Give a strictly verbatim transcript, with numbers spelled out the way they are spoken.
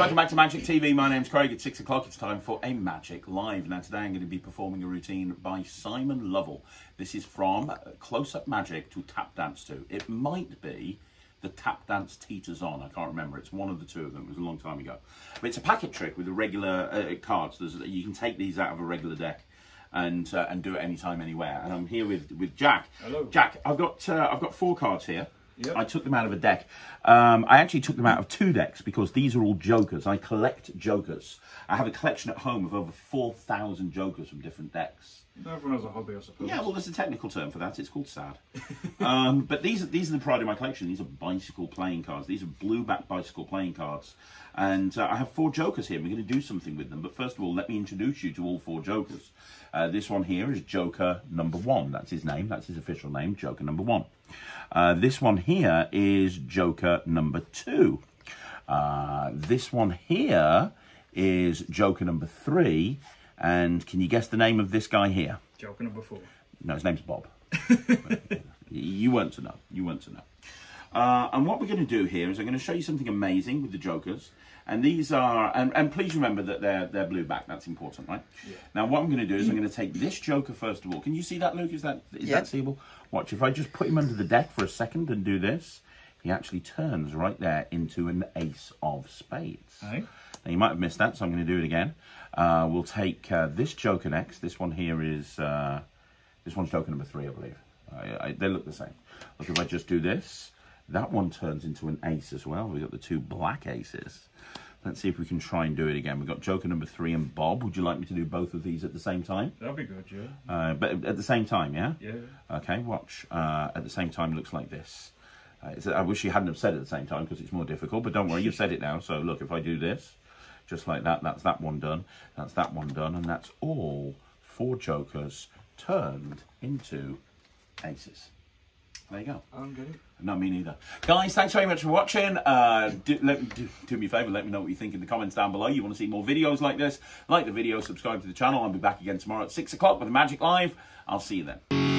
welcome back to Magic T V. My name's Craig. It's six o'clock. It's time for a Magic Live. Now today I'm going to be performing a routine by Simon Lovell. This is from Close-Up Magic to Tap Dance two. It might be the Tap Dance Teeters On. I can't remember. It's one of the two of them. It was a long time ago. But it's a packet trick with the regular uh, cards. There's, you can take these out of a regular deck and uh, and do it anytime, anywhere. And I'm here with with Jack. Hello, Jack. I've got uh, I've got four cards here. Yep. I took them out of a deck. Um, I actually took them out of two decks because these are all jokers. I collect jokers. I have a collection at home of over four thousand jokers from different decks. Everyone has a hobby, I suppose. Yeah, well, there's a technical term for that. It's called sad. um, but these are, these are the pride of my collection. These are bicycle playing cards. These are blueback bicycle playing cards. And uh, I have four jokers here. We're going to do something with them. But first of all, let me introduce you to all four jokers. Uh, this one here is Joker number one. That's his name. That's his official name, Joker number one. Uh, this one here is Joker number two. Uh, this one here is Joker number three. And can you guess the name of this guy here? Joker number four. No, his name's Bob. You weren't to know. You weren't to know. Uh, and what we're going to do here is I'm going to show you something amazing with the jokers. And these are, and, and please remember that they're, they're blueback. That's important, right? Yeah. Now, what I'm going to do is I'm going to take this joker first of all. Can you see that, Luke? Is that, is yeah. that seeable? Watch, if I just put him under the deck for a second and do this, he actually turns right there into an ace of spades. Aye. Now, you might have missed that, so I'm going to do it again. Uh, we'll take uh, this joker next. This one here is, uh, this one's joker number three, I believe. I, I, they look the same. Look, if I just do this, that one turns into an ace as well. We've got the two black aces. Let's see if we can try and do it again. We've got joker number three and Bob. Would you like me to do both of these at the same time? That'd be good, yeah. Uh, but at the same time, yeah? Yeah. Okay, watch. Uh, at the same time, looks like this. Uh, it's, I wish you hadn't have said it at the same time because it's more difficult, but don't worry, you've said it now. So look, if I do this, just like that, that's that one done, that's that one done, and that's all four jokers turned into aces. There you go. I'm good. Not me neither. Guys, thanks very much for watching. Uh, do, let, do, do me a favour, let me know what you think in the comments down below. You want to see more videos like this? Like the video, subscribe to the channel. I'll be back again tomorrow at six o'clock with a Magic Live. I'll see you then.